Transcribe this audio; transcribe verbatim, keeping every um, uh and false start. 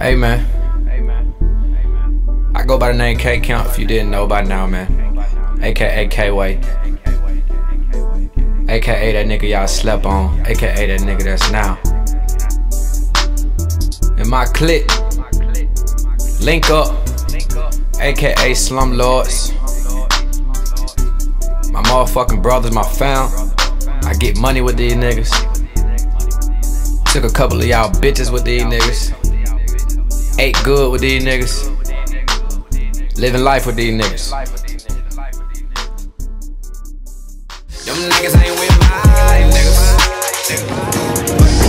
Hey man, I go by the name K Count if you didn't know by now, man. A K A K Way, A K A that nigga y'all slept on, A K A that nigga that's now. In my clique, link up, A K A Slum Lords. My motherfucking brothers, my fam. I get money with these niggas. Took a couple of y'all bitches with these niggas. Ate good with these niggas. Living life with these niggas. Them niggas ain't with my niggas.